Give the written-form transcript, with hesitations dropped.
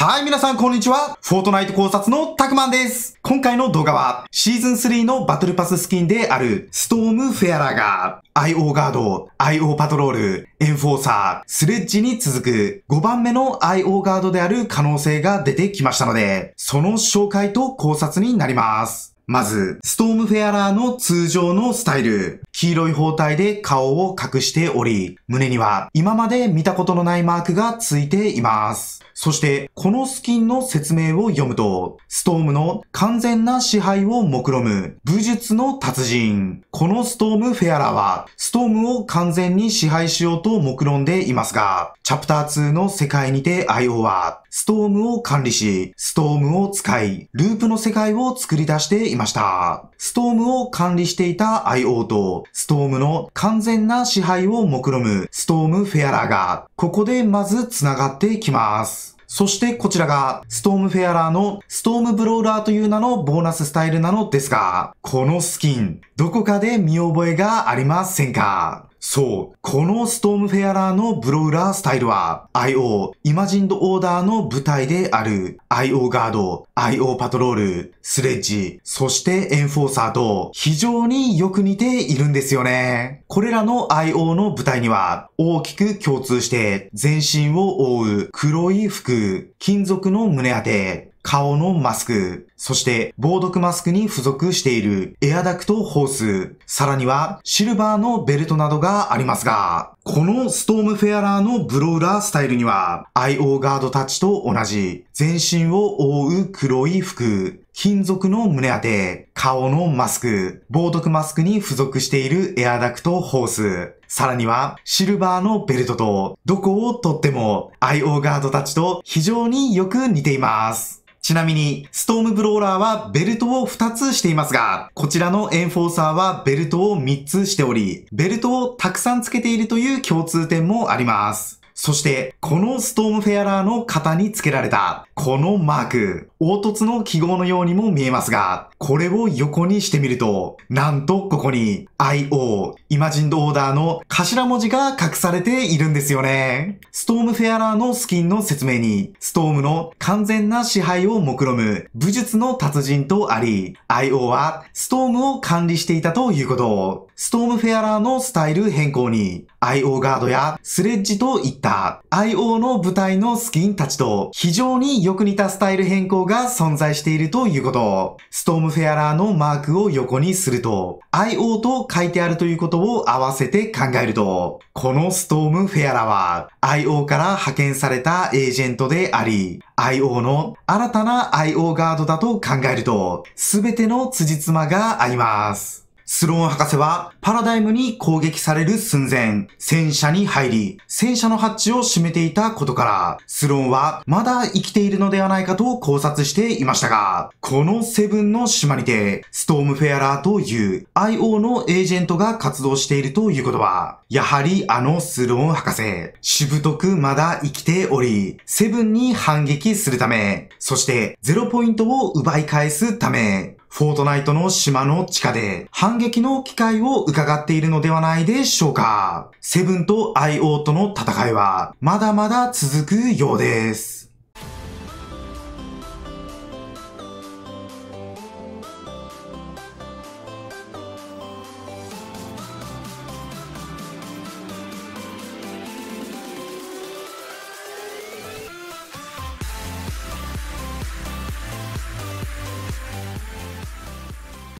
はい、皆さんこんにちは。フォートナイト考察のたくまんです。今回の動画は、シーズン3のバトルパススキンである、ストームフェアラーが、IO ガード、IO パトロール、エンフォーサー、スレッジに続く5番目の IO ガードである可能性が出てきましたので、その紹介と考察になります。まず、ストームフェアラーの通常のスタイル。黄色い包帯で顔を隠しており、胸には今まで見たことのないマークがついています。そして、このスキンの説明を読むと、ストームの完全な支配を目論む武術の達人。このストームフェアラーは、ストームを完全に支配しようと目論んでいますが、チャプター2の世界にて IO は、ストームを管理し、ストームを使い、ループの世界を作り出していました。ストームを管理していた IO と、ストームの完全な支配を目論むストームフェアラーが、ここでまず繋がってきます。そしてこちらが、ストームフェアラーのストームブローラーという名のボーナススタイルなのですが、このスキン、どこかで見覚えがありませんか？そう、このストームフェアラーのブローラースタイルは、IO、イマジンドオーダーの舞台である、IO ガード、IO パトロール、スレッジ、そしてエンフォーサーと非常によく似ているんですよね。これらの IO の舞台には、大きく共通して、全身を覆う黒い服、金属の胸当て、顔のマスク、そして、防毒マスクに付属しているエアダクトホース、さらにはシルバーのベルトなどがありますが、このストームフェアラーのブローラースタイルには、IO ガードたちと同じ、全身を覆う黒い服、金属の胸当て、顔のマスク、防毒マスクに付属しているエアダクトホース、さらにはシルバーのベルトと、どこをとっても IO ガードたちと非常によく似ています。ちなみに、ストームブローラーはベルトを2つしていますが、こちらのエンフォーサーはベルトを3つしており、ベルトをたくさんつけているという共通点もあります。そして、このストームフェアラーの肩につけられた、このマーク、凹凸の記号のようにも見えますが、これを横にしてみると、なんとここに IO、イマジンドオーダーの頭文字が隠されているんですよね。ストームフェアラーのスキンの説明に、ストームの完全な支配を目論む武術の達人とあり、IO はストームを管理していたということ。ストームフェアラーのスタイル変更に、IO ガードやスレッジといった IO の部隊のスキンたちと非常によく似たスタイル変更が存在しているということ。ストームフェアラーのマークを横にすると、IO と書いてあるということを合わせて考えると、このストームフェアラーは IO から派遣されたエージェントであり、IO の新たな IO ガードだと考えると、すべての辻褄が合います。スローン博士はパラダイムに攻撃される寸前、戦車に入り、戦車のハッチを閉めていたことから、スローンはまだ生きているのではないかと考察していましたが、このセブンの島にて、ストームフェアラーという IO のエージェントが活動しているということは、やはりあのスローン博士、しぶとくまだ生きており、セブンに反撃するため、そして0ポイントを奪い返すため、フォートナイトの島の地下で反撃の機会を伺っているのではないでしょうか。セブンと IO との戦いはまだまだ続くようです。